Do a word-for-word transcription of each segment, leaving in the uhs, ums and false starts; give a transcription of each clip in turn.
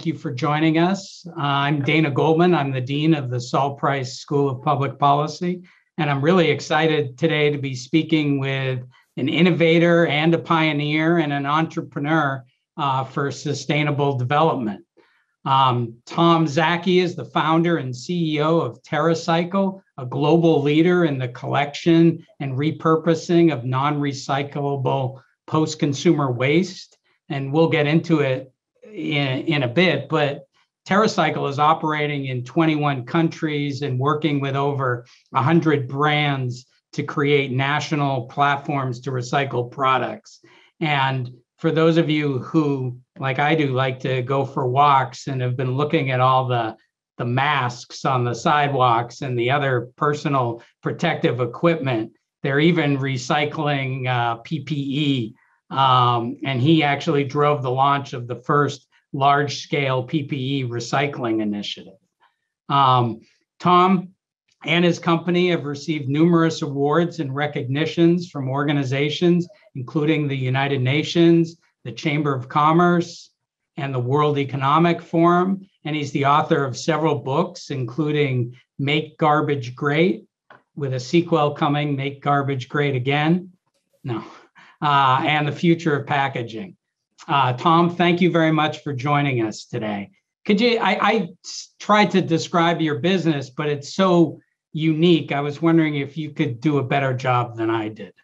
thank you for joining us. Uh, I'm Dana Goldman. I'm the Dean of the Sol Price School of Public Policy, and I'm really excited today to be speaking with an innovator and a pioneer and an entrepreneur uh, for sustainable development. Um, Tom Szaky is the founder and C E O of TerraCycle, a global leader in the collection and repurposing of non-recyclable post-consumer waste. And we'll get into it in, in a bit, but TerraCycle is operating in twenty-one countries and working with over one hundred brands to create national platforms to recycle products. And for those of you who, like I do, like to go for walks and have been looking at all the, the masks on the sidewalks and the other personal protective equipment, they're even recycling uh, P P E. Um, and he actually drove the launch of the first large-scale P P E recycling initiative. Um, Tom and his company have received numerous awards and recognitions from organizations, including the United Nations, the Chamber of Commerce, and the World Economic Forum. And he's the author of several books, including Make Garbage Great, with a sequel coming, Make Garbage Great Again. No. Uh, and the future of packaging. Uh, Tom, thank you very much for joining us today. Could you, I, I tried to describe your business, but it's so unique. I was wondering if you could do a better job than I did.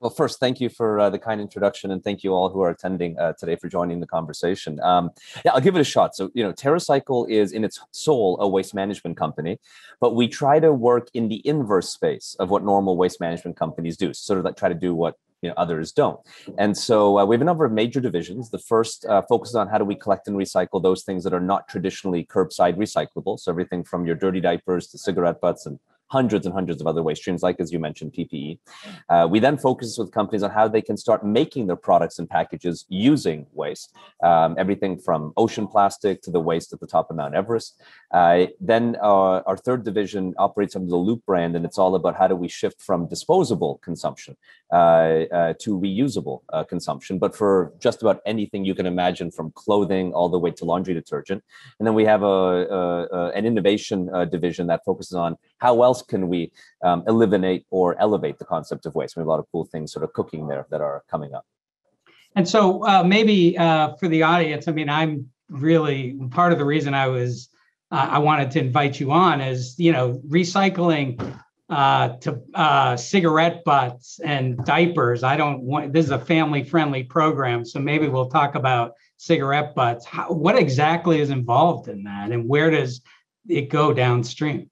Well, first, thank you for uh, the kind introduction, and thank you all who are attending uh, today for joining the conversation. Um, yeah, I'll give it a shot. So, you know, TerraCycle is in its soul a waste management company, but we try to work in the inverse space of what normal waste management companies do, sort of like try to do what you know, others don't. And so uh, we have a number of major divisions. The first uh, focuses on how do we collect and recycle those things that are not traditionally curbside recyclable. So everything from your dirty diapers to cigarette butts and hundreds and hundreds of other waste streams, like, as you mentioned, P P E. Uh, we then focus with companies on how they can start making their products and packages using waste, um, everything from ocean plastic to the waste at the top of Mount Everest. Uh, then uh, our third division operates under the Loop brand, and it's all about how do we shift from disposable consumption uh, uh, to reusable uh, consumption, but for just about anything you can imagine, from clothing all the way to laundry detergent. And then we have a, a, a, an innovation uh, division that focuses on how else can we um, eliminate or elevate the concept of waste. We have a lot of cool things sort of cooking there that are coming up. And so uh, maybe uh, for the audience, I mean, I'm really, part of the reason I was, uh, I wanted to invite you on is, you know, recycling uh, to uh, cigarette butts and diapers. I don't want, this is a family-friendly program, so maybe we'll talk about cigarette butts. How, what exactly is involved in that, and where does it go downstream?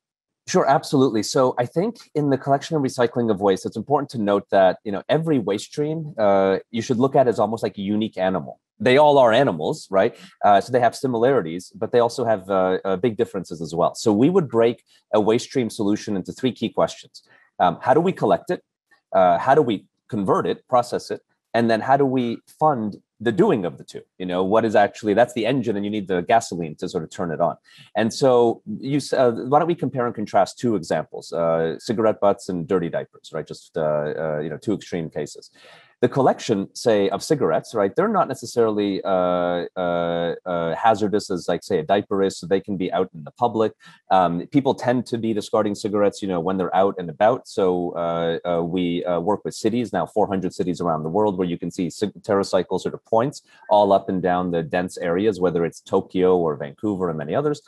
Sure, absolutely. So I think in the collection and recycling of waste, it's important to note that, you know, every waste stream uh, you should look at as almost like a unique animal. They all are animals, right? Uh, so they have similarities, but they also have uh, uh, big differences as well. So we would break a waste stream solution into three key questions. Um, how do we collect it? Uh, how do we convert it, process it? And then how do we fund the doing of the two? You know, what is actually, that's the engine, and you need the gasoline to sort of turn it on. And so you, uh, why don't we compare and contrast two examples, uh, cigarette butts and dirty diapers, right? Just, uh, uh, you know, two extreme cases. The collection, say, of cigarettes, right? They're not necessarily uh, uh, uh, hazardous as, like, say, a diaper is, so they can be out in the public. Um, people tend to be discarding cigarettes, you know, when they're out and about. So uh, uh, we uh, work with cities now, four hundred cities around the world, where you can see TerraCycle sort of points all up and down the dense areas, whether it's Tokyo or Vancouver and many others.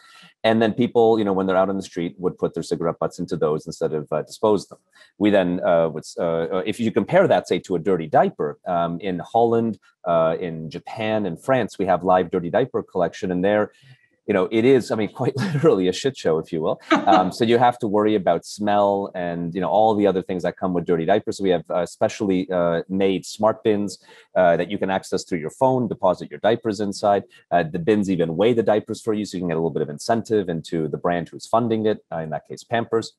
And then people, you know, when they're out on the street, would put their cigarette butts into those instead of uh, dispose them. We then, uh, would, uh, if you compare that, say, to a dirty diaper, um, in Holland, uh, in Japan, and France, we have live dirty diaper collection, and there, you know, it is, I mean, quite literally a shit show, if you will. Um, so you have to worry about smell and, you know, all the other things that come with dirty diapers. So we have uh, specially uh, made smart bins uh, that you can access through your phone, deposit your diapers inside. Uh, the bins even weigh the diapers for you, so you can get a little bit of incentive into the brand who's funding it, uh, in that case, Pampers.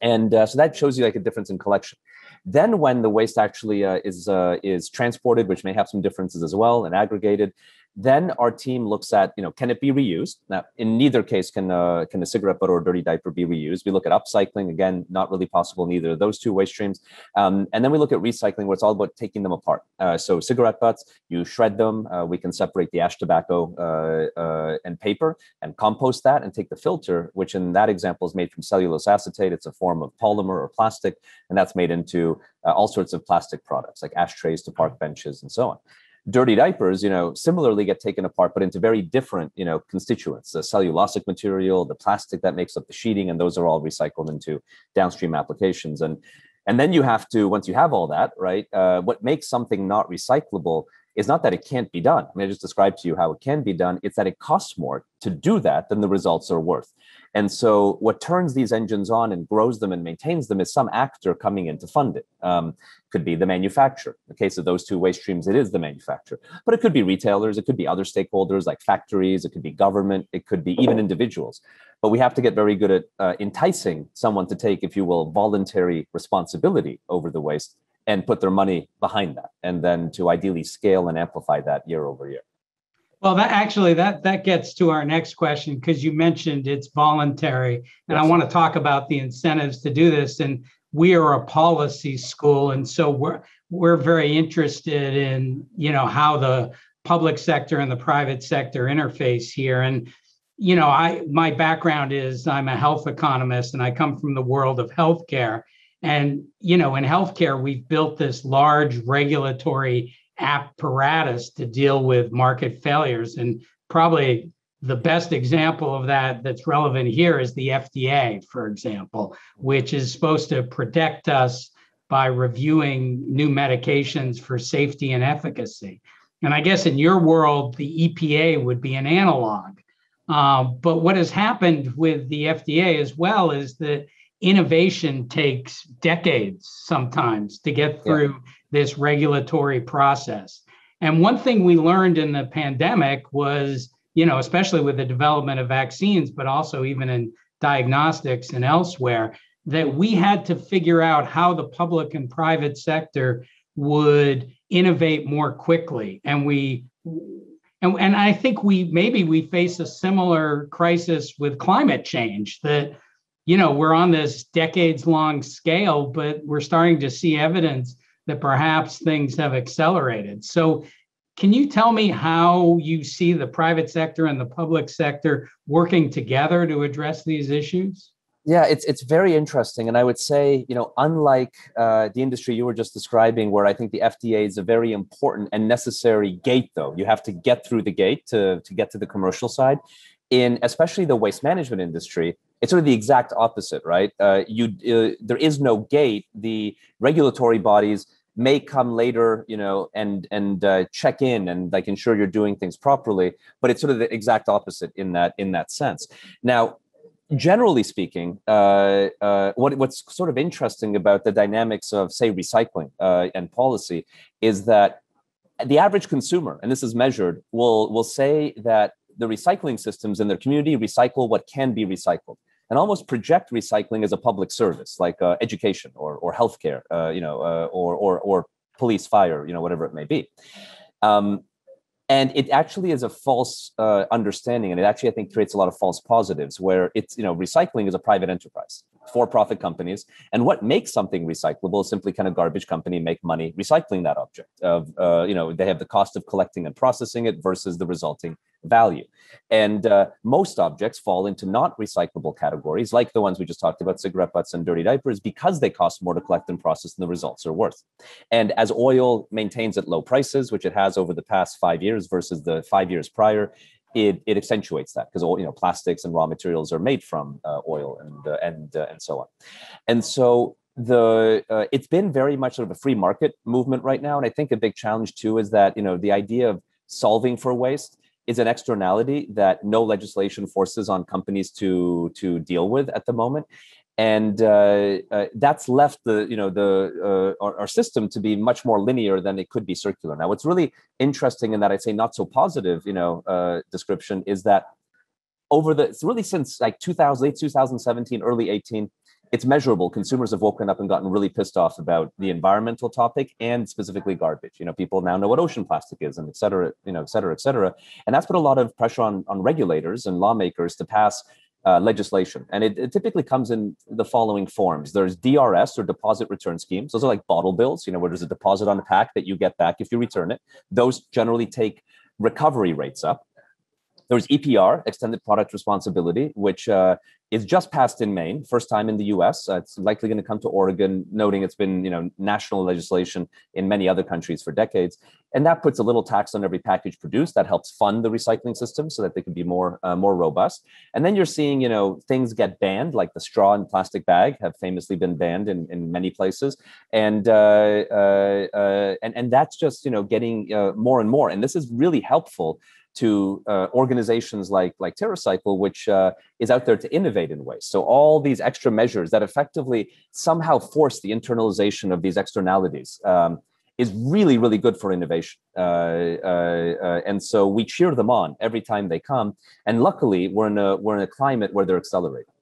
And uh, so that shows you, like, a difference in collection. Then when the waste actually uh, is uh, is transported, which may have some differences as well, and aggregated, Then our team looks at, you know, can it be reused? Now, in neither case can uh, can a cigarette butt or a dirty diaper be reused. We look at upcycling, again, not really possible in either of those two waste streams. Um, and then we look at recycling, where it's all about taking them apart. Uh, so cigarette butts, you shred them. Uh, we can separate the ash tobacco uh, uh, and paper and compost that and take the filter, which in that example is made from cellulose acetate. It's a form of polymer or plastic, and that's made into uh, all sorts of plastic products like ashtrays to park benches and so on. Dirty diapers, you know, similarly get taken apart, but into very different, you know, constituents, the cellulosic material, the plastic that makes up the sheeting, and those are all recycled into downstream applications. And, and then you have to, once you have all that, right, uh, what makes something not recyclable is not that it can't be done. I mean, I just described to you how it can be done. It's that it costs more to do that than the results are worth. And so what turns these engines on and grows them and maintains them is some actor coming in to fund it. Um, could be the manufacturer. In the case of those two waste streams, it is the manufacturer. But it could be retailers. It could be other stakeholders like factories. It could be government. It could be even individuals. But we have to get very good at uh, enticing someone to take, if you will, voluntary responsibility over the waste and put their money behind that. And then to ideally scale and amplify that year over year. Well, that actually, that that gets to our next question, because you mentioned it's voluntary. And yes. I want to talk about the incentives to do this. And we are a policy school. And so we're we're very interested in, you know, how the public sector and the private sector interface here. And, you know, I my background is I'm a health economist, and I come from the world of healthcare. And, you know, in healthcare, we've built this large regulatory apparatus to deal with market failures. And probably the best example of that that's relevant here is the F D A, for example, which is supposed to protect us by reviewing new medications for safety and efficacy. And I guess in your world, the E P A would be an analog. Uh, but what has happened with the F D A as well is that innovation takes decades sometimes to get through yeah. this regulatory process. And one thing we learned in the pandemic was, you know, especially with the development of vaccines, but also even in diagnostics and elsewhere, that we had to figure out how the public and private sector would innovate more quickly. And we, and, and I think we, maybe we face a similar crisis with climate change, that, you know, we're on this decades-long scale, but we're starting to see evidence that perhaps things have accelerated. So can you tell me how you see the private sector and the public sector working together to address these issues? Yeah, it's it's very interesting. And I would say, you know, unlike uh, the industry you were just describing, where I think the F D A is a very important and necessary gate, though. You have to get through the gate to, to get to the commercial side. In especially the waste management industry, it's sort of the exact opposite, right? Uh, you, uh, there is no gate. The regulatory bodies may come later, you know, and and uh, check in and like ensure you're doing things properly. But it's sort of the exact opposite in that in that sense. Now, generally speaking, uh, uh, what what's sort of interesting about the dynamics of, say, recycling uh, and policy is that the average consumer, and this is measured, will will say that the recycling systems in their community recycle what can be recycled, and almost project recycling as a public service, like uh, education or or healthcare, uh, you know, uh, or or or police, fire, you know, whatever it may be. Um, and it actually is a false uh, understanding, and it actually I think creates a lot of false positives, where it's, you know, recycling is a private enterprise, for-profit companies, and what makes something recyclable is simply kind of garbage company make money recycling that object. Of uh, you know, they have the cost of collecting and processing it versus the resulting value. And uh, most objects fall into not recyclable categories, like the ones we just talked about, cigarette butts and dirty diapers, because they cost more to collect and process than the results are worth. And as oil maintains at low prices, which it has over the past five years versus the five years prior, it, it accentuates that, because, you know, plastics and raw materials are made from uh, oil and uh, and uh, and so on. And so the uh, it's been very much sort of a free market movement right now. And I think a big challenge too is that, you know, the idea of solving for waste is an externality that no legislation forces on companies to to deal with at the moment, and uh, uh, that's left the you know the uh, our, our system to be much more linear than it could be circular. Now, what's really interesting in that, I'd say, not so positive you know uh, description is that over the it's really since like two thousand eight, two thousand seventeen, early eighteen, it's measurable. Consumers have woken up and gotten really pissed off about the environmental topic and specifically garbage. You know, people now know what ocean plastic is, and et cetera, you know, et cetera, et cetera. And that's put a lot of pressure on, on regulators and lawmakers to pass uh, legislation. And it, it typically comes in the following forms. There's D R S, or deposit return schemes. Those are like bottle bills, you know, where there's a deposit on a pack that you get back if you return it. Those generally take recovery rates up. There's E P R, extended product responsibility, which uh, is just passed in Maine, first time in the U S. Uh, it's likely going to come to Oregon, noting it's been, you know, national legislation in many other countries for decades. And that puts a little tax on every package produced. That helps fund the recycling system so that they can be more uh, more robust. And then you're seeing, you know, things get banned, like the straw and plastic bag have famously been banned in, in many places. And, uh, uh, uh, and, and that's just, you know, getting uh, more and more. And this is really helpful to uh, organizations like, like TerraCycle, which uh, is out there to innovate in ways. So all these extra measures that effectively somehow force the internalization of these externalities um, is really, really good for innovation. Uh, uh, uh, and so we cheer them on every time they come. And luckily, we're in a, we're in a climate where they're accelerating.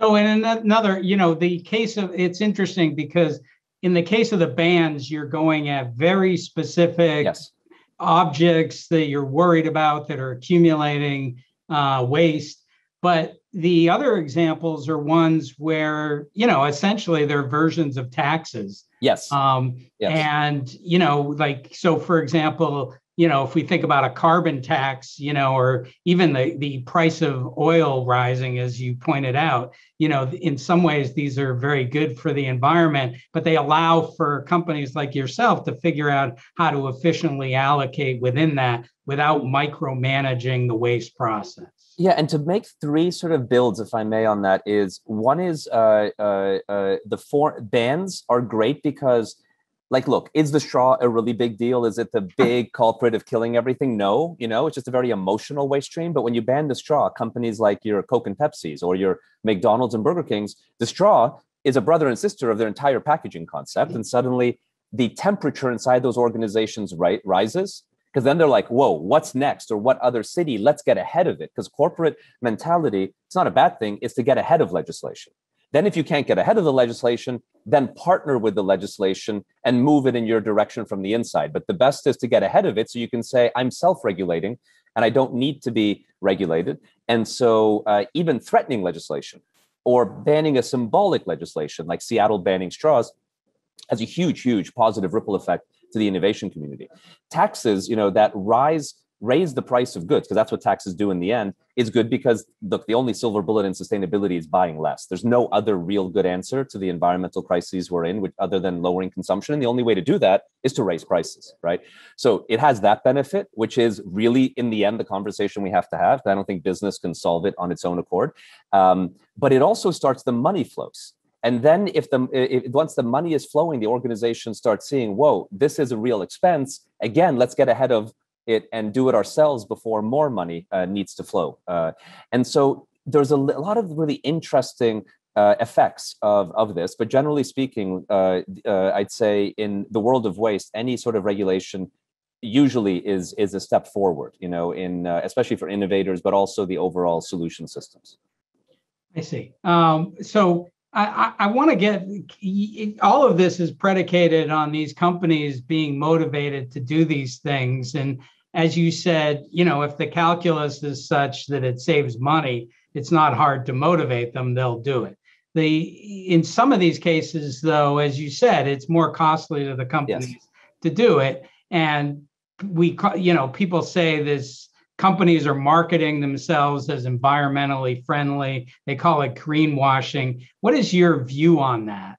So in another, you know, the case of, it's interesting because in the case of the bans, you're going at very specific, yes, objects that you're worried about that are accumulating uh, waste. But the other examples are ones where, you know, essentially they're versions of taxes. Yes. Um, yes. And, you know, like, so for example, you know, if we think about a carbon tax, you know, or even the, the price of oil rising, as you pointed out, you know, in some ways, these are very good for the environment, but they allow for companies like yourself to figure out how to efficiently allocate within that without micromanaging the waste process. Yeah, and to make three sort of builds, if I may, on that is, one is uh, uh, uh, the four bans are great because, like, look, is the straw a really big deal? Is it the big culprit of killing everything? No, you know, it's just a very emotional waste stream. But when you ban the straw, companies like your Coke and Pepsi's or your McDonald's and Burger King's, the straw is a brother and sister of their entire packaging concept. And suddenly the temperature inside those organizations right, rises, because then they're like, whoa, what's next? Or what other city? Let's get ahead of it. Because corporate mentality, it's not a bad thing, it's to get ahead of legislation. Then if you can't get ahead of the legislation, then partner with the legislation and move it in your direction from the inside. But the best is to get ahead of it so you can say, I'm self-regulating and I don't need to be regulated. And so uh, even threatening legislation or banning a symbolic legislation like Seattle banning straws has a huge, huge positive ripple effect to the innovation community. Taxes, you know, that rise raise the price of goods, because that's what taxes do in the end, is good because, look, the only silver bullet in sustainability is buying less. There's no other real good answer to the environmental crises we're in, which, other than lowering consumption. And the only way to do that is to raise prices, right? So it has that benefit, which is really, in the end, the conversation we have to have. I don't think business can solve it on its own accord. Um, but it also starts the money flows. And then if the if, once the money is flowing, the organization starts seeing, whoa, this is a real expense. Again, let's get ahead of it and do it ourselves before more money uh, needs to flow. Uh, and so there's a, l- a lot of really interesting uh, effects of, of this, but generally speaking, uh, uh, I'd say in the world of waste, any sort of regulation usually is is a step forward, you know, in uh, especially for innovators, but also the overall solution systems. I see. Um, so I, I want to get, all of this is predicated on these companies being motivated to do these things. And as you said, you know, if the calculus is such that it saves money, it's not hard to motivate them, they'll do it. The, in some of these cases, though, as you said, it's more costly to the companies, yes, to do it. And we, you know, people say this, companies are marketing themselves as environmentally friendly. They call it greenwashing. What is your view on that?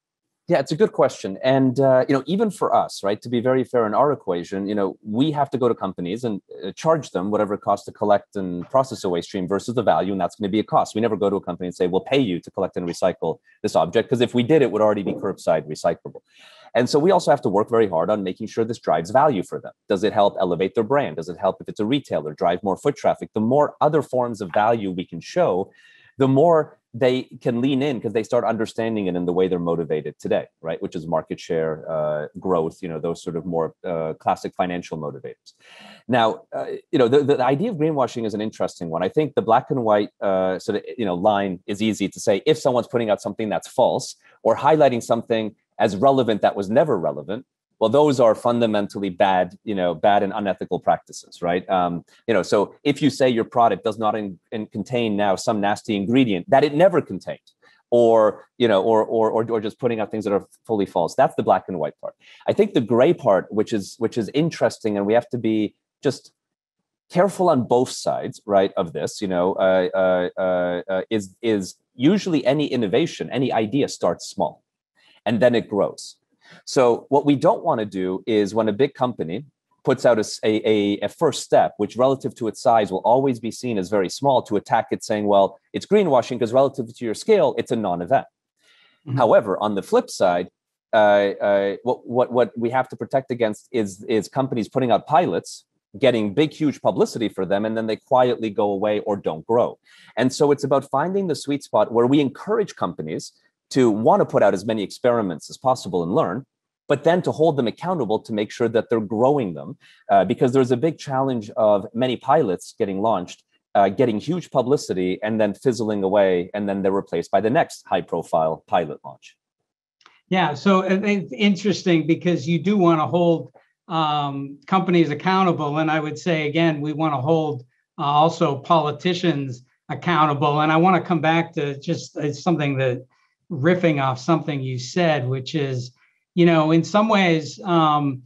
Yeah, it's a good question. And, uh, you know, even for us, right, to be very fair in our equation, you know, we have to go to companies and uh, charge them whatever it costs to collect and process a waste stream versus the value. And that's going to be a cost. We never go to a company and say, we'll pay you to collect and recycle this object, because if we did, it would already be curbside recyclable. And so we also have to work very hard on making sure this drives value for them. Does it help elevate their brand? Does it help if it's a retailer, drive more foot traffic? The more other forms of value we can show, the more they can lean in because they start understanding it in the way they're motivated today, right? Which is market share, uh, growth, you know, those sort of more uh, classic financial motivators. Now, uh, you know, the, the idea of greenwashing is an interesting one. I think the black and white uh, sort of, you know, line is easy to say if someone's putting out something that's false or highlighting something as relevant that was never relevant. Well, those are fundamentally bad, you know, bad and unethical practices, right? Um, you know, so if you say your product does not in, in contain now some nasty ingredient that it never contained, or you know, or or or or just putting out things that are fully false, that's the black and white part. I think the gray part, which is which is interesting, and we have to be just careful on both sides, right? Of this, you know, uh, uh, uh, is is usually any innovation, any idea starts small, and then it grows. So what we don't want to do is when a big company puts out a, a, a first step, which relative to its size will always be seen as very small, to attack it saying, well, it's greenwashing because relative to your scale, it's a non-event. Mm-hmm. However, on the flip side, uh, uh, what, what, what we have to protect against is, is companies putting out pilots, getting big, huge publicity for them, and then they quietly go away or don't grow. And so it's about finding the sweet spot where we encourage companies to want to put out as many experiments as possible and learn, but then to hold them accountable to make sure that they're growing them. Uh, because there's a big challenge of many pilots getting launched, uh, getting huge publicity, and then fizzling away, and then they're replaced by the next high-profile pilot launch. Yeah, so it's interesting because you do want to hold um, companies accountable. And I would say, again, we want to hold uh, also politicians accountable. And I want to come back to just it's something that riffing off something you said, which is, you know, in some ways, um,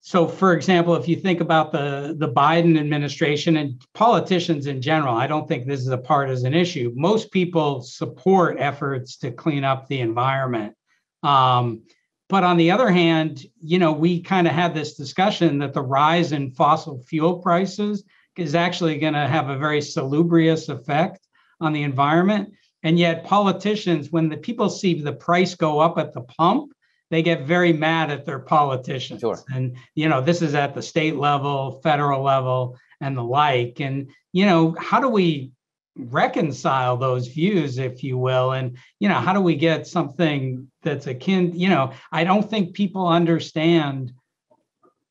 so for example, if you think about the, the Biden administration and politicians in general, I don't think this is a partisan issue. Most people support efforts to clean up the environment. Um, but on the other hand, you know, we kind of had this discussion that the rise in fossil fuel prices is actually going to have a very salubrious effect on the environment. And yet politicians, when the people see the price go up at the pump, they get very mad at their politicians. Sure. And, you know, this is at the state level, federal level, and the like. And, you know, how do we reconcile those views, if you will? And, you know, how do we get something that's akin, you know, I don't think people understand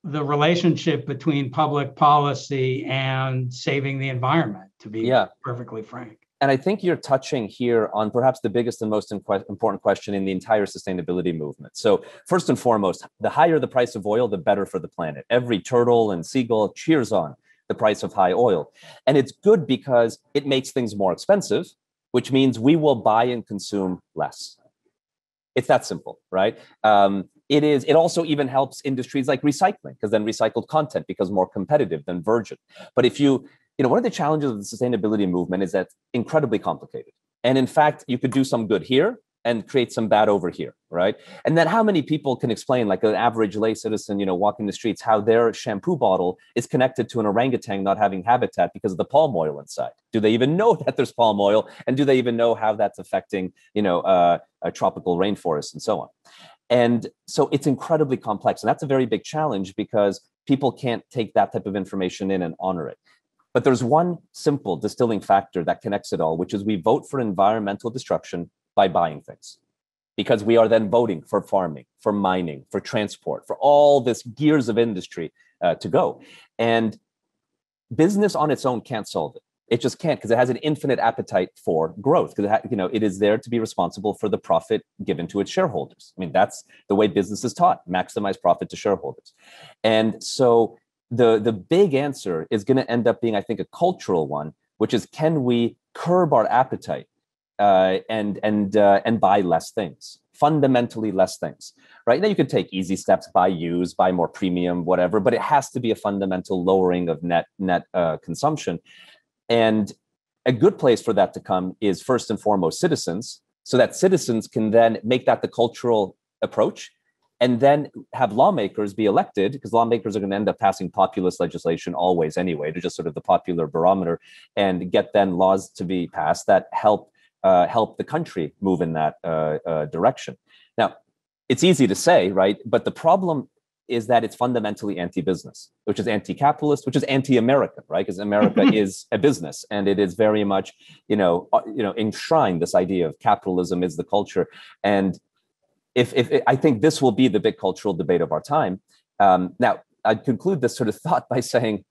the relationship between public policy and saving the environment, to be yeah. perfectly frank. And I think you're touching here on perhaps the biggest and most important question in the entire sustainability movement. So first and foremost, the higher the price of oil, the better for the planet. Every turtle and seagull cheers on the price of high oil. And it's good because it makes things more expensive, which means we will buy and consume less. It's that simple, right? Um, It is. It also even helps industries like recycling, because then recycled content becomes more competitive than virgin. But if you, you know, one of the challenges of the sustainability movement is that it's incredibly complicated. And in fact, you could do some good here and create some bad over here, right? And then how many people can explain, like an average lay citizen, you know, walking the streets, how their shampoo bottle is connected to an orangutan not having habitat because of the palm oil inside? Do they even know that there's palm oil? And do they even know how that's affecting, you know, uh, a tropical rainforest and so on? And so it's incredibly complex. And that's a very big challenge because people can't take that type of information in and honor it. But there's one simple distilling factor that connects it all, which is we vote for environmental destruction by buying things, because we are then voting for farming, for mining, for transport, for all this gears of industry uh, to go. And business on its own can't solve it. It just can't, because it has an infinite appetite for growth, because it ha- you know, it is there to be responsible for the profit given to its shareholders. I mean, that's the way business is taught, maximize profit to shareholders. And so the, the big answer is going to end up being, I think, a cultural one, which is, can we curb our appetite uh, and, and, uh, and buy less things? Fundamentally less things, right? Now you could take easy steps, buy used, buy more premium, whatever, but it has to be a fundamental lowering of net, net uh, consumption. And a good place for that to come is first and foremost citizens, so that citizens can then make that the cultural approach and then have lawmakers be elected, because lawmakers are going to end up passing populist legislation always anyway, to just sort of the popular barometer, and get then laws to be passed that help uh, help the country move in that uh, uh, direction. Now, it's easy to say, right? But the problem is that it's fundamentally anti-business, which is anti-capitalist, which is anti-American, right? Because America is a business, and it is very much, you know, you know, enshrined this idea of capitalism is the culture. And if, if I think this will be the big cultural debate of our time. Um, now, I'd conclude this sort of thought by saying,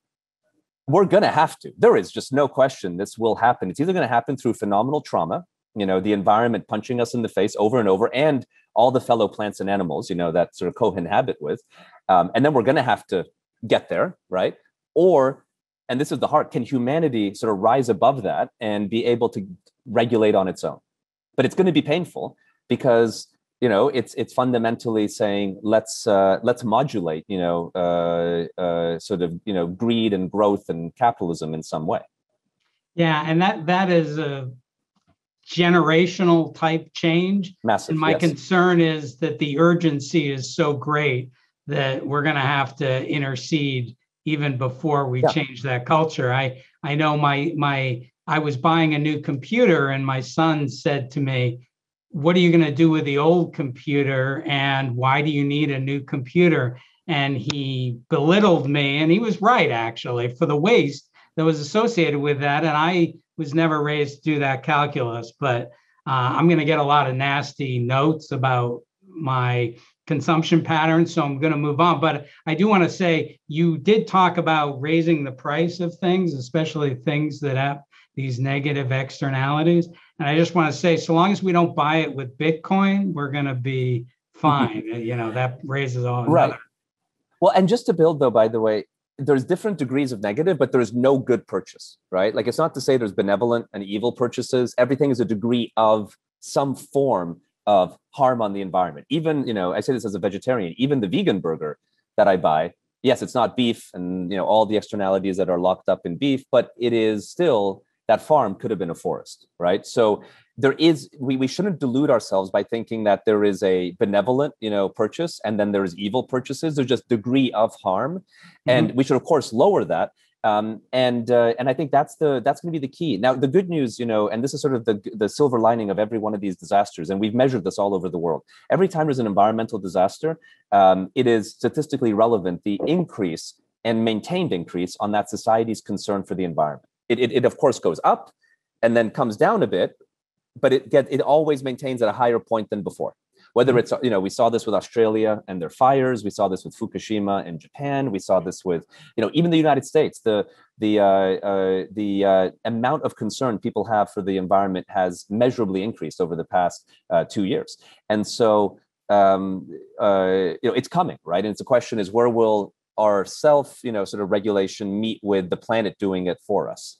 we're going to have to. There is just no question this will happen. It's either going to happen through phenomenal trauma, you know, the environment punching us in the face over and over, and all the fellow plants and animals, you know, that sort of cohabit with. Um, and then we're going to have to get there, right? Or, and this is the heart, can humanity sort of rise above that and be able to regulate on its own? But it's going to be painful because, you know, it's it's fundamentally saying, let's uh, let's modulate, you know, uh, uh, sort of, you know, greed and growth and capitalism in some way. Yeah, and that that is a generational type change. Massive, and my yes. concern is that the urgency is so great that we're going to have to intercede even before we yeah. change that culture. I I know my my I was buying a new computer, and my son said to me, what are you going to do with the old computer, and why do you need a new computer? And he belittled me, and he was right, actually, for the waste that was associated with that. And I was never raised to do that calculus, but uh, I'm going to get a lot of nasty notes about my consumption patterns, so I'm going to move on. But I do want to say, you did talk about raising the price of things, especially things that have these negative externalities. And I just want to say, so long as we don't buy it with Bitcoin, we're going to be fine. You know, that raises all. Right. Another. Well, and just to build, though, by the way, there's different degrees of negative, but there is no good purchase, right? Like, it's not to say there's benevolent and evil purchases. Everything is a degree of some form of harm on the environment. Even, you know, I say this as a vegetarian, even the vegan burger that I buy, yes, it's not beef and, you know, all the externalities that are locked up in beef, but it is still, that farm could have been a forest, right? So there is, we, we shouldn't delude ourselves by thinking that there is a benevolent, you know, purchase, and then there is evil purchases. There's just degree of harm. Mm-hmm. And we should, of course, lower that. Um, and uh, and I think that's the that's going to be the key. Now, the good news, you know, and this is sort of the, the silver lining of every one of these disasters, and we've measured this all over the world. Every time there's an environmental disaster, um, it is statistically relevant, the increase and maintained increase on that society's concern for the environment. It, it, it of course goes up and then comes down a bit, but it get, it always maintains at a higher point than before. Whether it's, you know, we saw this with Australia and their fires, we saw this with Fukushima and Japan, we saw this with, you know, even the United States. The the uh, uh, the uh, amount of concern people have for the environment has measurably increased over the past uh, two years, and so um, uh, you know, it's coming, right? And it's, the question is, where will our self, you know, sort of regulation meet with the planet doing it for us?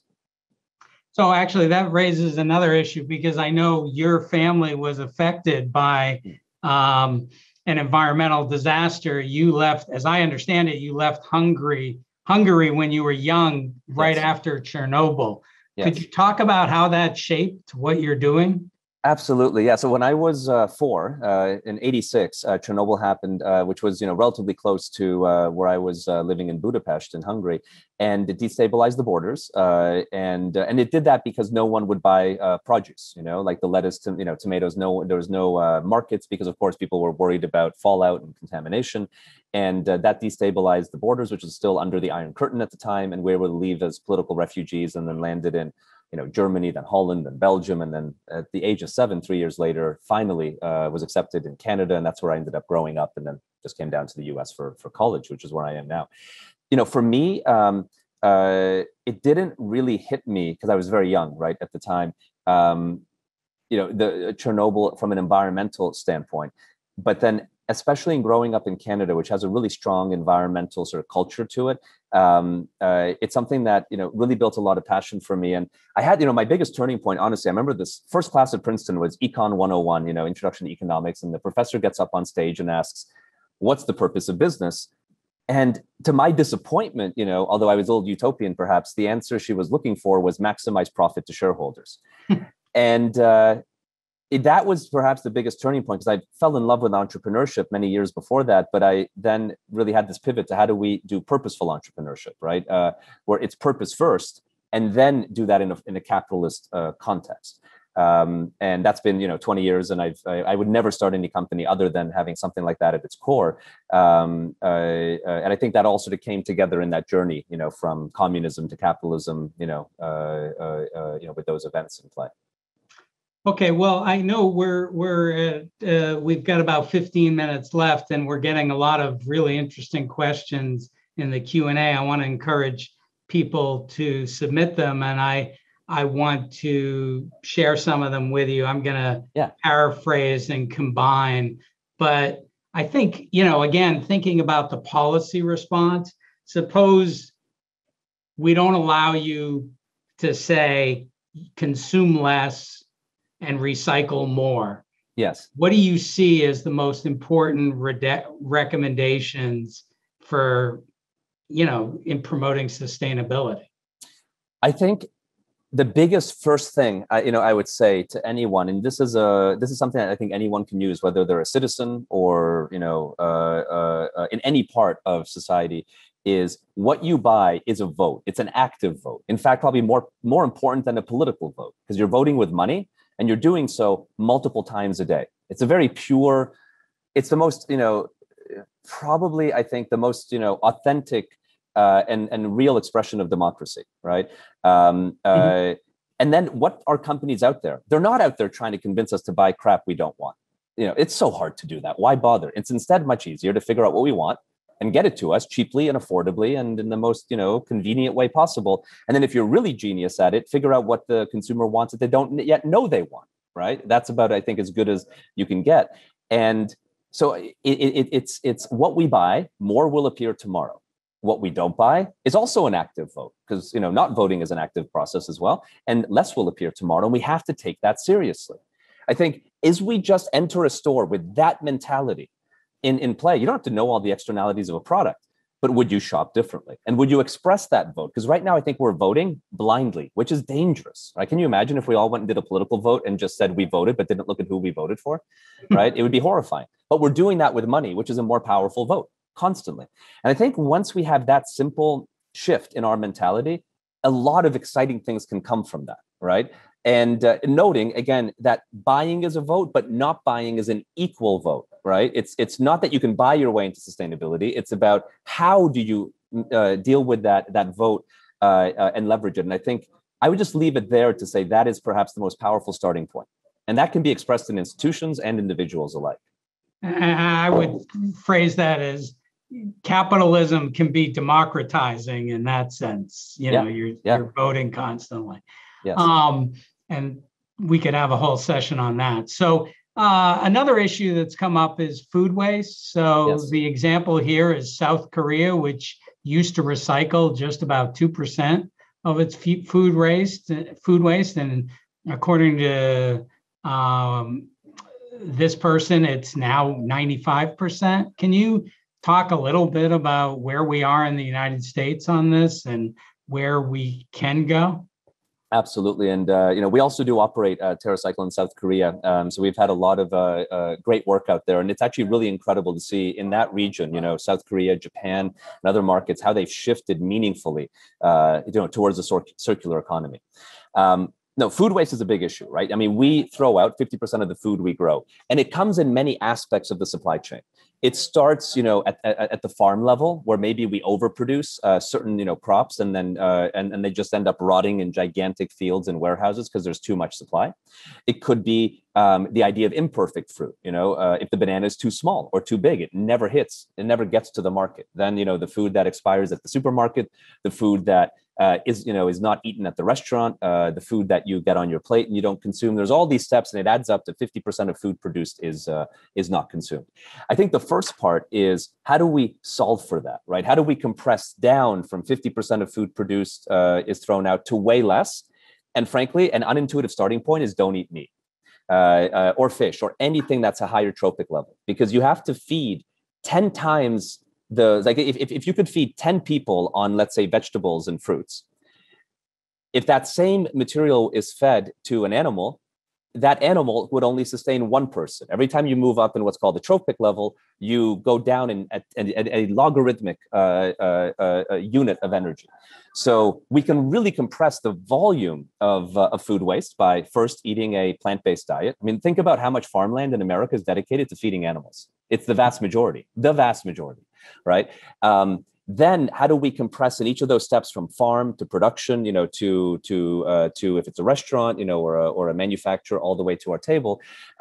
So actually that raises another issue, because I know your family was affected by um, an environmental disaster. You left, as I understand it, you left Hungary, Hungary when you were young, right yes. after Chernobyl. Yes. Could you talk about how that shaped what you're doing? Absolutely. Yeah. So when I was uh, four, uh, in eighty-six, uh, Chernobyl happened, uh, which was, you know, relatively close to uh, where I was uh, living in Budapest in Hungary. And it destabilized the borders. Uh, and uh, and it did that because no one would buy uh, produce, you know, like the lettuce, to, you know, tomatoes. No, there was no uh, markets because, of course, people were worried about fallout and contamination. And uh, that destabilized the borders, which was still under the Iron Curtain at the time. And we were leaved as political refugees and then landed in, you know, Germany, then Holland, then Belgium, and then at the age of seven, three years later, finally uh, was accepted in Canada, and that's where I ended up growing up, and then just came down to the U S for for college, which is where I am now. You know, for me, um, uh, it didn't really hit me because I was very young, right, at the time. Um, you know, the uh, Chernobyl from an environmental standpoint, but then especially in growing up in Canada, which has a really strong environmental sort of culture to it, um, uh, it's something that, you know, really built a lot of passion for me. And I had, you know, my biggest turning point, honestly, I remember this first class at Princeton was Econ one oh one, you know, Introduction to Economics. And the professor gets up on stage and asks, what's the purpose of business? And to my disappointment, you know, although I was a little utopian, perhaps, the answer she was looking for was maximize profit to shareholders. and, uh, It, that was perhaps the biggest turning point, because I fell in love with entrepreneurship many years before that, but I then really had this pivot to how do we do purposeful entrepreneurship, right? Uh, where it's purpose first, and then do that in a, in a capitalist uh, context. Um, and that's been, you know, twenty years, and I've, I, I would never start any company other than having something like that at its core. Um, uh, uh, and I think that all sort of came together in that journey, you know, from communism to capitalism, you know, uh, uh, uh, you know, with those events in play. Okay, well, I know we're we're uh, uh, we've got about fifteen minutes left, and we're getting a lot of really interesting questions in the Q and A. I want to encourage people to submit them, and I I want to share some of them with you. I'm going to yeah. paraphrase and combine, but I think, you know, again, thinking about the policy response, suppose we don't allow you to say consume less and recycle more. Yes. What do you see as the most important re- recommendations for, you know, in promoting sustainability? I think the biggest first thing, I, you know, I would say to anyone, and this is a this is something that I think anyone can use, whether they're a citizen or, you know, uh, uh, uh, in any part of society, is what you buy is a vote. It's an active vote. In fact, probably more more important than a political vote, because you're voting with money. And you're doing so multiple times a day. It's a very pure, it's the most, you know, probably, I think, the most, you know, authentic uh, and, and real expression of democracy, right? Um, uh, mm-hmm. And then what are companies out there? They're not out there trying to convince us to buy crap we don't want. You know, it's so hard to do that. Why bother? It's instead much easier to figure out what we want and get it to us cheaply and affordably and in the most, you know, convenient way possible. And then if you're really genius at it, figure out what the consumer wants that they don't yet know they want, right? That's about, I think, as good as you can get. And so it, it, it's it's what we buy, more will appear tomorrow. What we don't buy is also an active vote, because, you know, not voting is an active process as well, and less will appear tomorrow. And we have to take that seriously. I think as we just enter a store with that mentality, In, in play, you don't have to know all the externalities of a product, but would you shop differently? And would you express that vote? Because right now, I think we're voting blindly, which is dangerous, right? Can you imagine if we all went and did a political vote and just said we voted, but didn't look at who we voted for, right? It would be horrifying. But we're doing that with money, which is a more powerful vote constantly. And I think once we have that simple shift in our mentality, a lot of exciting things can come from that, right? And uh, noting, again, that buying is a vote, but not buying is an equal vote, right? It's it's not that you can buy your way into sustainability. It's about how do you uh, deal with that, that vote uh, uh, and leverage it. And I think I would just leave it there to say that is perhaps the most powerful starting point. And that can be expressed in institutions and individuals alike. I would phrase that as capitalism can be democratizing in that sense. You know, yeah. you're, yeah. you're voting constantly. Yes. Um, And we could have a whole session on that. So uh, another issue that's come up is food waste. So yes. the example here is South Korea, which used to recycle just about two percent of its food waste. Food waste, and according to um, this person, it's now ninety-five percent. Can you talk a little bit about where we are in the United States on this and where we can go? Absolutely. And, uh, you know, we also do operate uh, TerraCycle in South Korea. Um, so we've had a lot of uh, uh, great work out there. And it's actually really incredible to see in that region, you know, South Korea, Japan, and other markets, how they've shifted meaningfully, uh, you know, towards a sor- circular economy. Um, no, food waste is a big issue, right? I mean, we throw out fifty percent of the food we grow, and it comes in many aspects of the supply chain. It starts, you know, at, at, at the farm level, where maybe we overproduce uh, certain, you know, crops, and then uh, and and they just end up rotting in gigantic fields and warehouses because there's too much supply. It could be um, the idea of imperfect fruit. You know, uh, if the banana is too small or too big, it never hits, it never gets to the market. Then, you know, the food that expires at the supermarket, the food that Uh, is, you know, is not eaten at the restaurant, uh, the food that you get on your plate and you don't consume. There's all these steps, and it adds up to fifty percent of food produced is uh, is not consumed. I think the first part is, how do we solve for that, right? How do we compress down from fifty percent of food produced uh, is thrown out to way less? And frankly, an unintuitive starting point is don't eat meat uh, uh, or fish or anything that's a higher trophic level, because you have to feed ten times The, like if, if you could feed ten people on, let's say, vegetables and fruits, if that same material is fed to an animal, that animal would only sustain one person. Every time you move up in what's called the trophic level, you go down in at, at, at a logarithmic uh, uh, uh, unit of energy. So we can really compress the volume of, uh, of food waste by first eating a plant-based diet. I mean, think about how much farmland in America is dedicated to feeding animals. It's the vast majority, the vast majority, right? Um, Then how do we compress in each of those steps from farm to production, you know, to to uh, to if it's a restaurant, you know, or a, or a manufacturer, all the way to our table.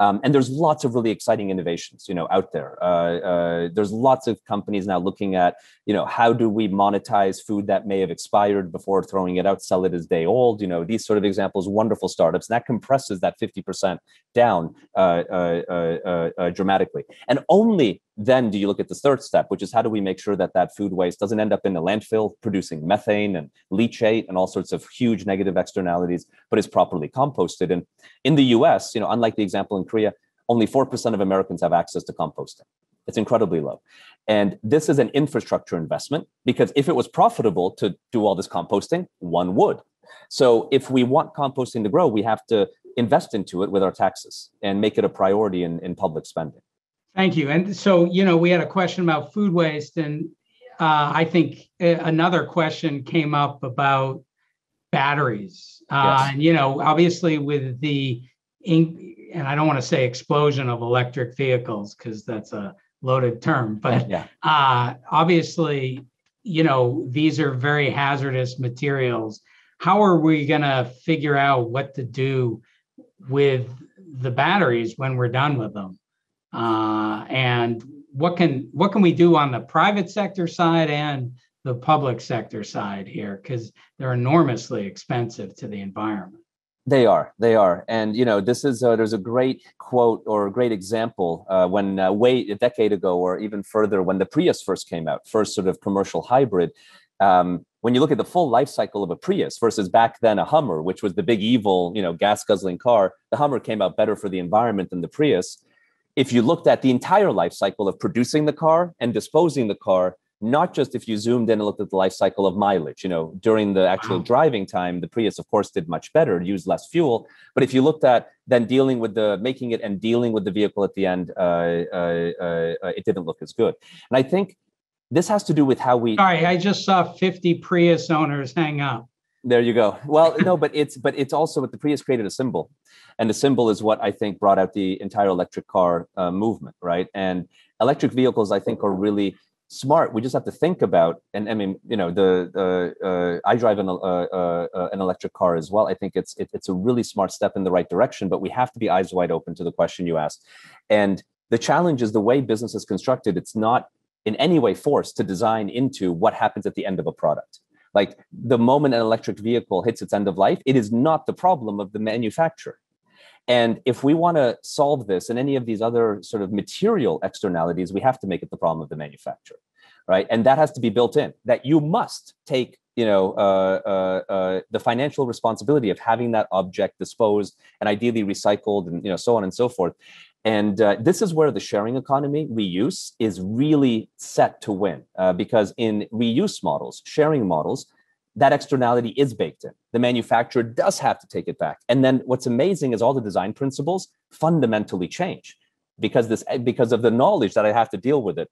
Um, and there's lots of really exciting innovations, you know, out there. Uh, uh, there's lots of companies now looking at, you know, how do we monetize food that may have expired before throwing it out, sell it as day old, you know, these sort of examples, wonderful startups. And that compresses that fifty percent down uh, uh, uh, uh, dramatically. And only then do you look at the third step, which is how do we make sure that that food waste doesn't end up in a landfill producing methane and leachate and all sorts of huge negative externalities, but is properly composted. And in the U S, you know, unlike the example in Korea, only four percent of Americans have access to composting. It's incredibly low. And this is an infrastructure investment, because if it was profitable to do all this composting, one would. So if we want composting to grow, we have to invest into it with our taxes and make it a priority in, in public spending. Thank you. And so, you know, we had a question about food waste, and uh, I think another question came up about batteries. Uh, yes. And, you know, obviously with the, and I don't want to say explosion of electric vehicles, because that's a loaded term, but yeah. uh, obviously, you know, these are very hazardous materials. How are we going to figure out what to do with the batteries when we're done with them? Uh, and what can what can we do on the private sector side and the public sector side here? Because they're enormously expensive to the environment. They are. They are. And, you know, this is a, there's a great quote or a great example uh, when uh, way a decade ago or even further, when the Prius first came out, first sort of commercial hybrid. Um, when you look at the full life cycle of a Prius versus back then a Hummer, which was the big evil, you know, gas guzzling car, the Hummer came out better for the environment than the Prius. If you looked at the entire life cycle of producing the car and disposing the car, not just if you zoomed in and looked at the life cycle of mileage, you know, during the actual wow. driving time, the Prius, of course, did much better, used less fuel. But if you looked at then dealing with the making it and dealing with the vehicle at the end, uh, uh, uh, it didn't look as good. And I think this has to do with how we. Sorry, I just saw fifty Prius owners hang up. There you go. Well, no, but it's but it's also what the Prius created a symbol, and the symbol is what I think brought out the entire electric car uh, movement, right? And electric vehicles, I think, are really smart. We just have to think about, and I mean, you know, the uh, uh, I drive an uh, uh, uh, an electric car as well. I think it's it, it's a really smart step in the right direction, but we have to be eyes wide open to the question you asked. And the challenge is the way business is constructed. It's not in any way forced to design into what happens at the end of a product. Like the moment an electric vehicle hits its end of life, it is not the problem of the manufacturer. And if we want to solve this and any of these other sort of material externalities, we have to make it the problem of the manufacturer, right? And that has to be built in, that you must take, you know, uh, uh, uh, the financial responsibility of having that object disposed and ideally recycled and, you know, so on and so forth. And uh, this is where the sharing economy, reuse, is really set to win, uh, because in reuse models, sharing models, that externality is baked in. The manufacturer does have to take it back. And then what's amazing is all the design principles fundamentally change because this because of the knowledge that I have to deal with it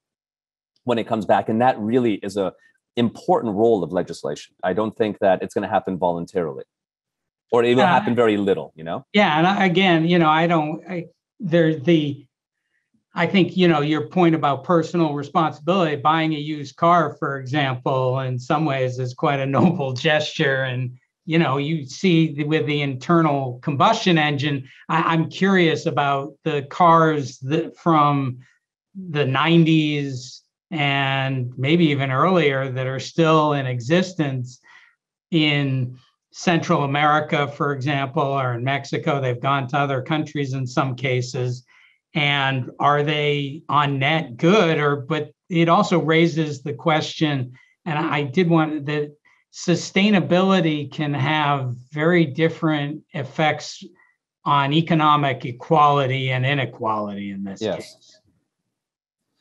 when it comes back. And that really is an important role of legislation. I don't think that it's going to happen voluntarily, or it will uh, happen very little, you know? Yeah. And I, again, you know, I don't... I... There's the, I think, you know, your point about personal responsibility, buying a used car, for example, in some ways is quite a noble gesture. And, you know, you see the, with the internal combustion engine, I, I'm curious about the cars that from the nineties and maybe even earlier that are still in existence in Central America, for example, or in Mexico. They've gone to other countries in some cases. And are they on net good? Or but it also raises the question, and I did want that sustainability can have very different effects on economic equality and inequality in this yes. case.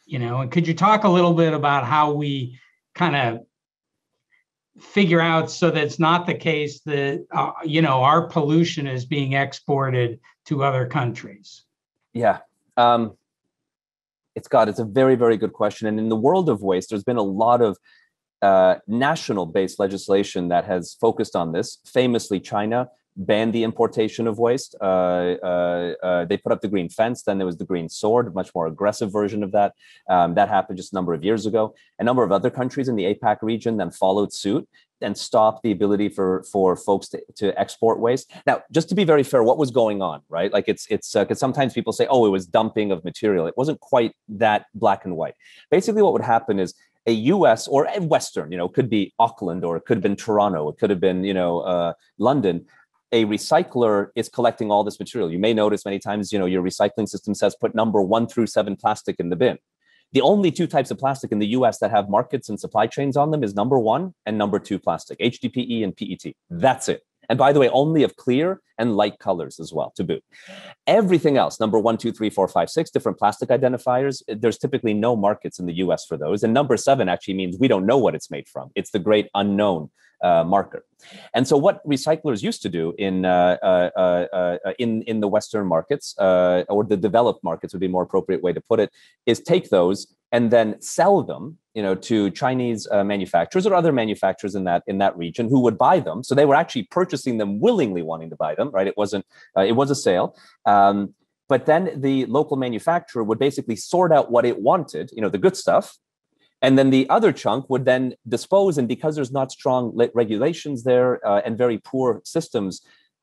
You know, and could you talk a little bit about how we kind of figure out so that it's not the case that, uh, you know, our pollution is being exported to other countries? Yeah. Um, it's God, it's a very, very good question. And in the world of waste, there's been a lot of uh, national-based legislation that has focused on this. Famously, China banned the importation of waste. Uh, uh, uh, they put up the green fence, then there was the green sword, a much more aggressive version of that. Um, that happened just a number of years ago. A number of other countries in the APAC region then followed suit and stopped the ability for, for folks to, to export waste. Now, just to be very fair, what was going on, right? Like it's, it's uh, 'cause sometimes people say, oh, it was dumping of material. It wasn't quite that black and white. Basically what would happen is a U S or a Western, you know, could be Auckland, or it could have been Toronto, it could have been, you know, uh, London. A recycler is collecting all this material. You may notice many times, you know, your recycling system says put number one through seven plastic in the bin. The only two types of plastic in the U S that have markets and supply chains on them is number one and number two plastic, H D P E and P E T. That's it. And by the way, only of clear and light colors as well to boot. Everything else, number one, two, three, four, five, six, different plastic identifiers, there's typically no markets in the U S for those. And number seven actually means we don't know what it's made from. It's the great unknown uh, marker. And so what recyclers used to do in uh, uh, uh, uh, in, in the Western markets, uh, or the developed markets would be a more appropriate way to put it, is take those and then sell them, you know, to Chinese uh, manufacturers or other manufacturers in that in that region who would buy them. So they were actually purchasing them willingly, wanting to buy them, right? It wasn't, uh, it was a sale. Um, but then the local manufacturer would basically sort out what it wanted, you know, the good stuff. And then the other chunk would then dispose. And because there's not strong regulations there uh, and very poor systems,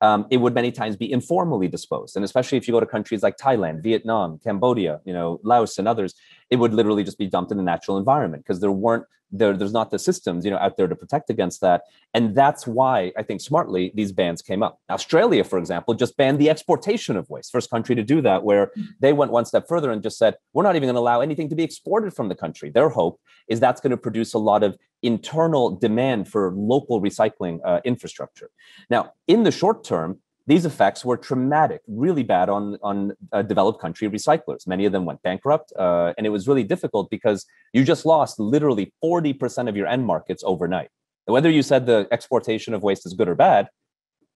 Um, it would many times be informally disposed. And especially if you go to countries like Thailand, Vietnam, Cambodia, you know, Laos and others, it would literally just be dumped in the natural environment because there weren't, there, there's not the systems, you know, out there to protect against that. And that's why I think smartly these bans came up. Australia, for example, just banned the exportation of waste, first country to do that, where they went one step further and just said, we're not even going to allow anything to be exported from the country. Their hope is that's going to produce a lot of internal demand for local recycling uh, infrastructure. Now, in the short term, these effects were traumatic, really bad on, on uh, developed country recyclers. Many of them went bankrupt, uh, and it was really difficult because you just lost literally forty percent of your end markets overnight. And whether you said the exportation of waste is good or bad,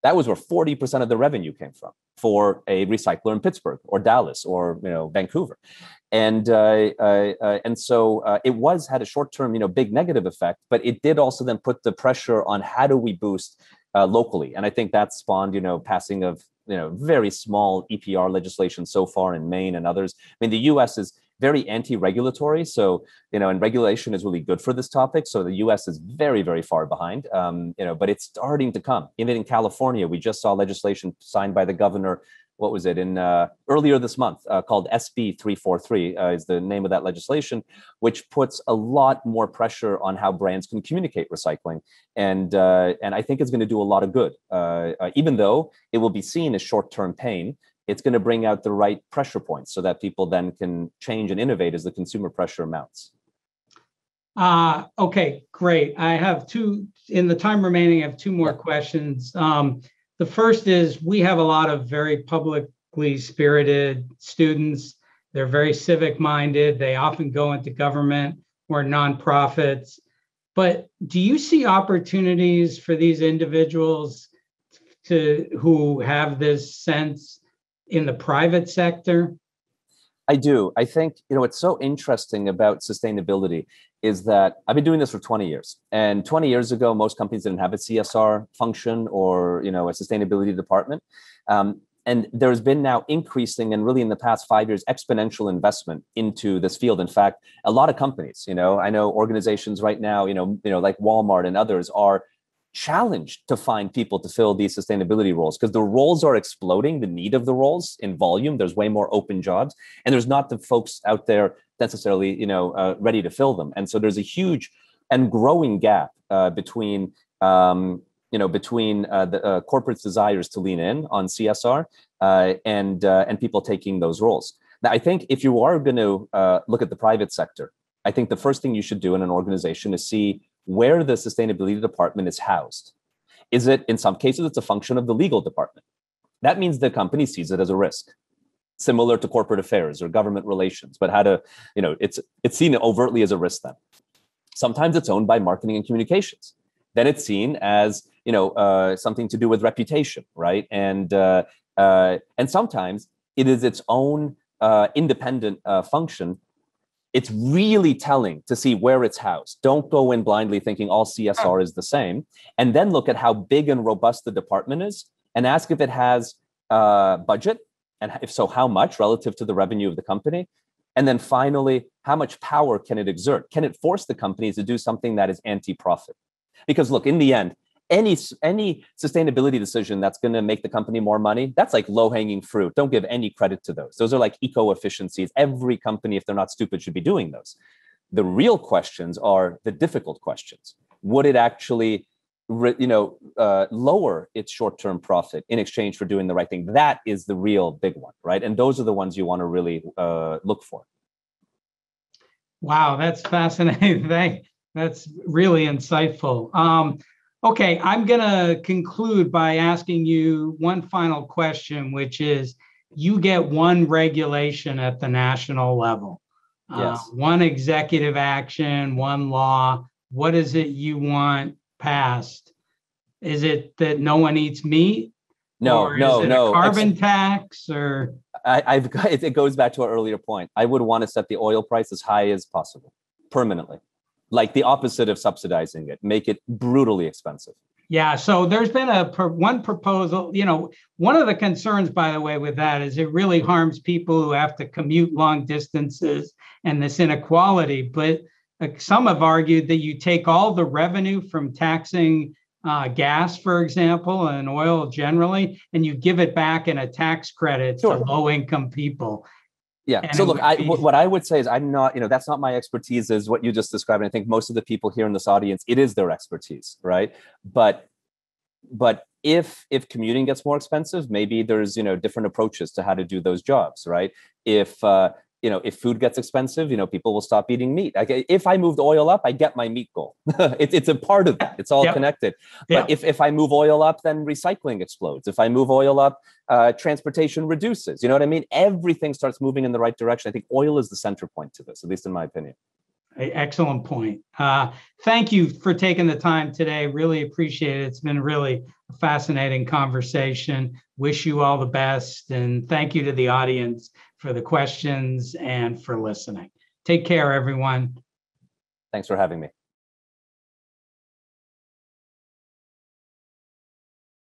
that was where forty percent of the revenue came from for a recycler in Pittsburgh or Dallas or, you know, Vancouver. And uh, uh, uh, and so uh, it was had a short term, you know, big negative effect, but it did also then put the pressure on how do we boost uh, locally. And I think that spawned, you know, passing of, you know, very small E P R legislation so far in Maine and others. I mean, the U S is very anti-regulatory. So, you know, and regulation is really good for this topic. So the U S is very, very far behind, um, you know, but it's starting to come. Even in California, we just saw legislation signed by the governor, what was it, in uh, earlier this month, uh, called S B three forty-three uh, is the name of that legislation, which puts a lot more pressure on how brands can communicate recycling. And, uh, and I think it's going to do a lot of good, uh, uh, even though it will be seen as short-term pain. It's going to bring out the right pressure points so that people then can change and innovate as the consumer pressure mounts. Uh, okay, great. I have two, in the time remaining, I have two more questions. Um, the first is, we have a lot of very publicly spirited students. They're very civic minded. They often go into government or nonprofits. But do you see opportunities for these individuals to who have this sense in the private sector? I do. I think, you know, what's so interesting about sustainability is that I've been doing this for twenty years. And twenty years ago, most companies didn't have a C S R function or, you know, a sustainability department. Um, and there's been now increasing and really in the past five years, exponential investment into this field. In fact, a lot of companies, you know, I know organizations right now, you know, you know, like Walmart and others are challenged to find people to fill these sustainability roles because the roles are exploding, the need of the roles in volume. There's way more open jobs and there's not the folks out there necessarily, you know, uh, ready to fill them. And so there's a huge and growing gap uh, between, um, you know, between uh, the uh, corporate's desires to lean in on C S R uh, and, uh, and people taking those roles. Now, I think if you are going to uh, look at the private sector, I think the first thing you should do in an organization is see where the sustainability department is housed. Is it, in some cases, it's a function of the legal department. That means the company sees it as a risk, similar to corporate affairs or government relations, but how to, you know, it's, it's seen overtly as a risk then. Sometimes it's owned by marketing and communications. then it's seen as, you know, uh, something to do with reputation, right? And uh, uh, and sometimes it is its own uh, independent uh, function. It's really telling to see where it's housed. Don't go in blindly thinking all C S R is the same, and then look at how big and robust the department is and ask if it has uh, budget, and if so, how much relative to the revenue of the company. And then finally, how much power can it exert? Can it force the companies to do something that is anti-profit? Because look, in the end, any any sustainability decision that's going to make the company more money, that's like low-hanging fruit. Don't give any credit to those. Those are like eco-efficiencies. Every company, if they're not stupid, should be doing those. The real questions are the difficult questions. Would it actually re, you know, uh, lower its short-term profit in exchange for doing the right thing? That is the real big one, right? And those are the ones you want to really uh, look for. Wow, that's fascinating. Thank. That's really insightful. Um, Okay, I'm going to conclude by asking you one final question, which is, you get one regulation at the national level, yes. uh, one executive action, one law. What is it you want passed? Is it that no one eats meat? No, or no, is it no. A carbon it's, tax, or I, I've got, it goes back to our earlier point. I would want to set the oil price as high as possible, permanently. Like the opposite of subsidizing it, make it brutally expensive. Yeah, so there's been a one proposal, you know, one of the concerns, by the way, with that is it really harms people who have to commute long distances and this inequality. But some have argued that you take all the revenue from taxing uh, gas, for example, and oil generally, and you give it back in a tax credit sure. to low-income people. Yeah. And so look, I, what I would say is I'm not, you know, that's not my expertise is what you just described. And I think most of the people here in this audience, it is their expertise, right? But, but if, if commuting gets more expensive, maybe there's, you know, different approaches to how to do those jobs, right? If, uh, you know, if food gets expensive, you know, people will stop eating meat. Like if I moved oil up, I get my meat goal. it, it's a part of that. It's all yep. connected. But yep. if, if I move oil up, then recycling explodes. If I move oil up, uh, transportation reduces. You know what I mean? Everything starts moving in the right direction. I think oil is the center point to this, at least in my opinion. Excellent point. Uh, thank you for taking the time today. Really appreciate it. It's been really a fascinating conversation. Wish you all the best. And thank you to the audience for the questions and for listening. Take care, everyone. Thanks for having me.